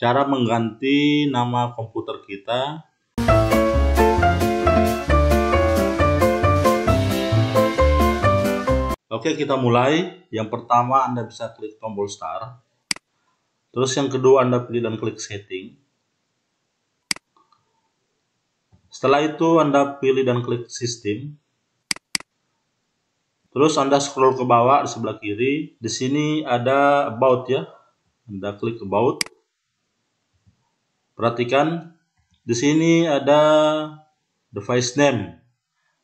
Cara mengganti nama komputer kita. Oke, kita mulai. Yang pertama, Anda bisa klik tombol start. Terus yang kedua, Anda pilih dan klik setting. Setelah itu, Anda pilih dan klik sistem. Terus Anda scroll ke bawah di sebelah kiri. Di sini ada about ya. Anda klik about. Perhatikan, di sini ada device name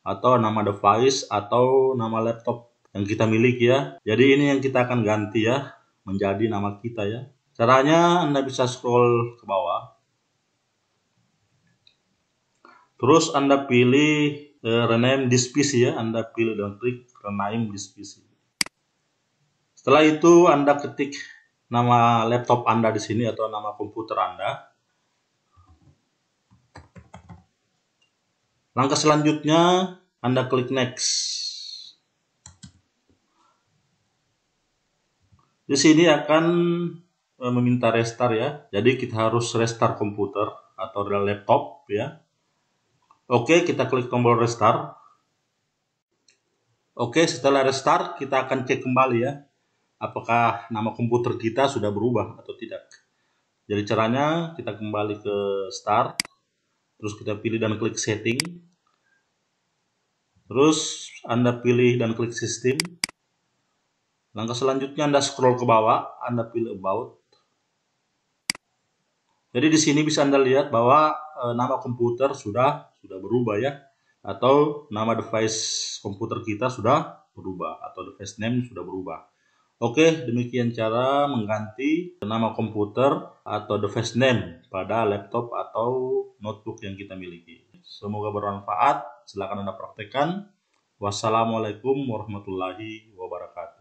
atau nama device atau nama laptop yang kita miliki ya. Jadi ini yang kita akan ganti ya, menjadi nama kita ya. Caranya Anda bisa scroll ke bawah. Terus Anda pilih rename this PC ya. Anda pilih dan klik rename this PC. Setelah itu Anda ketik nama laptop Anda di sini atau nama komputer Anda. Langkah selanjutnya, Anda klik next. Di sini akan meminta restart ya. Jadi kita harus restart komputer atau laptop ya. Oke, kita klik tombol restart. Oke, setelah restart kita akan cek kembali ya. Apakah nama komputer kita sudah berubah atau tidak. Jadi caranya kita kembali ke start. Terus kita pilih dan klik setting. Terus Anda pilih dan klik sistem. Langkah selanjutnya Anda scroll ke bawah, Anda pilih about. Jadi di sini bisa Anda lihat bahwa nama komputer sudah berubah ya, atau nama device komputer kita sudah berubah atau device name sudah berubah. Oke, demikian cara mengganti nama komputer atau device name pada laptop atau notebook yang kita miliki. Semoga bermanfaat, silakan Anda praktekkan. Wassalamualaikum warahmatullahi wabarakatuh.